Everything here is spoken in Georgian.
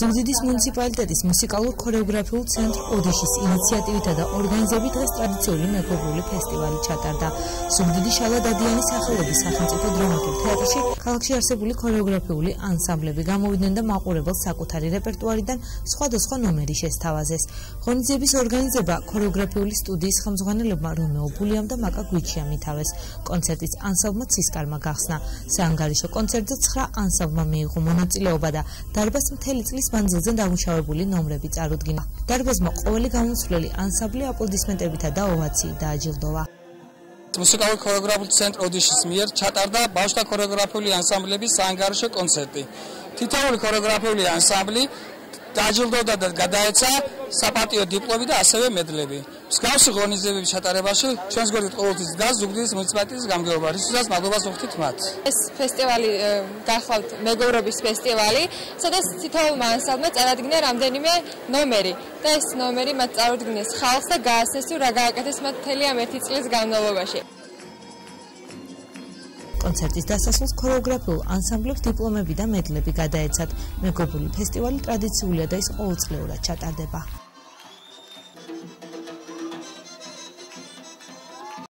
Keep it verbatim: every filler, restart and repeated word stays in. Zagzidis municipalitatis musikalur choreograful centr Odishis iniciativita da organizebit ges traditsiouli meglobuli festivali chatarda. Zagzidis ala dadianis saxelebis სახელმწიფო დრამატულ თეატრში ქალაქში არსებული ქორეოგრაფიული ანსამბლები გამოიდნენ და მაყურებელ საკუთარი რეპერტუარიდან სხვადასხვა ნომერი შესთავაზეს. ღონისძიების ორგანიზება ქორეოგრაფიული სტუდიის ხელმძღვანელებმა რომეო ბულიამ და მაკა გვიჩიამ ითავეს. კონცერტის ანსამბლმა ცისკარმა გახსნა. საანგარიშო კონცერტზე ცხრა ანსამბლმა მიიღო მონაწილეობა და დარბაზს მთელი Manzilzen დამუშავებული ნომრები წარუდგინა. Დარბაზმა ყოველი გამოსვლელი ანსამბლი აპლოდისმენტებითა და ოვაციით დააჯილდოვა. Მუსიკალური ქორეოგრაფიული ცენტრი ოდიშის მიერ ჩატარდა ბავშვთა ქორეოგრაფიული ანსამბლების საანგარიშო კონცერტი. Თითოეული ქორეოგრაფიული ანსამბლი დააჯილდოვდა და გადაეცა საპატიო დიპლომი და ასევე მედლები. Მსგავსი ღონისძიებების ჩატარებაში ჩვენს გვერდით ყოველთვის დგას ზუგდიდის მუნიციპალიტეტის გამგეობა. Რისთვისაც მადლობას ვუხდით მათ. ეს ფესტივალი გახლავთ მეგობრობის ფესტივალი, სადაც თითოეულმა ანსამბლმა წარადგინა რამდენიმე ნომერი. და ეს ნომერი მათ წარუდგინეს ხალხს და გაასწეს თუ რა გააკეთეს მათ მთელი ამ ერთი წლის განმავლობაში. Კონცერტის დასასრულს ქორეოგრაფიულ ანსამბლებს დიპლომები და მედლები გადაეცათ. მეგობული ფესტივალი ტრადიციულია და ის ყოველწლიურად ჩატარდება.